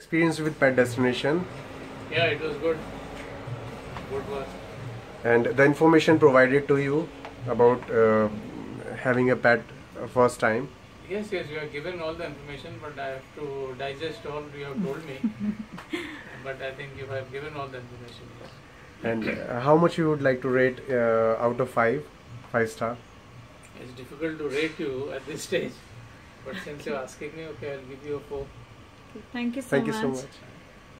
Experience with Pet Destination? Yeah, it was good. Good one. And the information provided to you about having a pet first time? Yes, you have given all the information, but I have to digest all you have told me. But I think you have given all the information. Yes. And how much you would like to rate out of 5 star? It's difficult to rate you at this stage, but since you're asking me, okay, I'll give you a 4. Thank you so much.